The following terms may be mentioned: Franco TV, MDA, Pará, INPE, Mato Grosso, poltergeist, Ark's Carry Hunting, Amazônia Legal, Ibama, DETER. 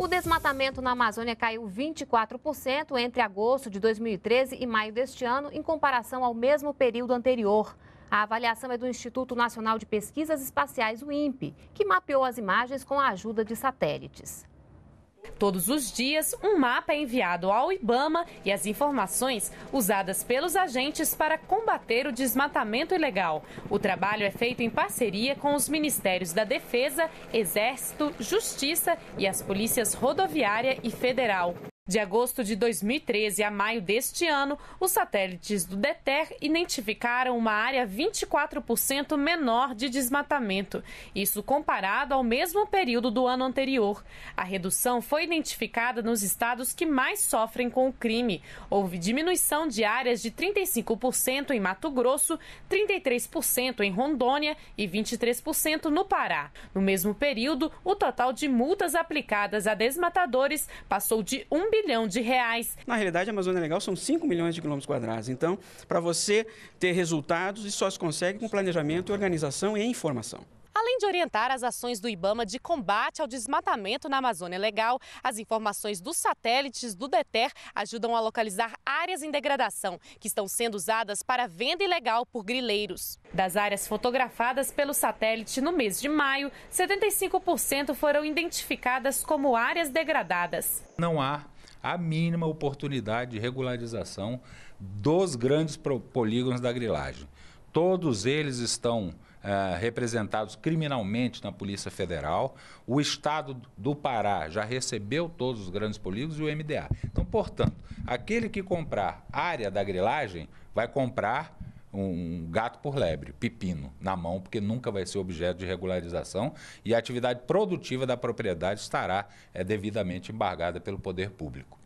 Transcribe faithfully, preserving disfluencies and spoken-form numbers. O desmatamento na Amazônia caiu vinte e quatro por cento entre agosto de dois mil e treze e maio deste ano, em comparação ao mesmo período anterior. A avaliação é do Instituto Nacional de Pesquisas Espaciais, o INPE, que mapeou as imagens com a ajuda de satélites. Todos os dias, um mapa é enviado ao Ibama e as informações usadas pelos agentes para combater o desmatamento ilegal. O trabalho é feito em parceria com os Ministérios da Defesa, Exército, Justiça e as polícias rodoviária e federal. De agosto de dois mil e treze a maio deste ano, os satélites do DETER identificaram uma área vinte e quatro por cento menor de desmatamento, isso comparado ao mesmo período do ano anterior. A redução foi identificada nos estados que mais sofrem com o crime. Houve diminuição de áreas de trinta e cinco por cento em Mato Grosso, trinta e três por cento em Rondônia e vinte e três por cento no Pará. No mesmo período, o total de multas aplicadas a desmatadores passou de um bilhão de reais. Na realidade, a Amazônia Legal são cinco milhões de quilômetros quadrados. Então, para você ter resultados, isso só se consegue com planejamento, organização e informação. Além de orientar as ações do Ibama de combate ao desmatamento na Amazônia Legal, as informações dos satélites do DETER ajudam a localizar áreas em degradação, que estão sendo usadas para venda ilegal por grileiros. Das áreas fotografadas pelo satélite no mês de maio, setenta e cinco por cento foram identificadas como áreas degradadas. Não há a mínima oportunidade de regularização dos grandes polígonos da grilagem. Todos eles estão Uh, representados criminalmente na Polícia Federal. O Estado do Pará já recebeu todos os grandes polígonos e o M D A. Então, portanto, aquele que comprar área da grilagem vai comprar um gato por lebre, pepino, na mão, porque nunca vai ser objeto de regularização e a atividade produtiva da propriedade estará é, devidamente embargada pelo poder público.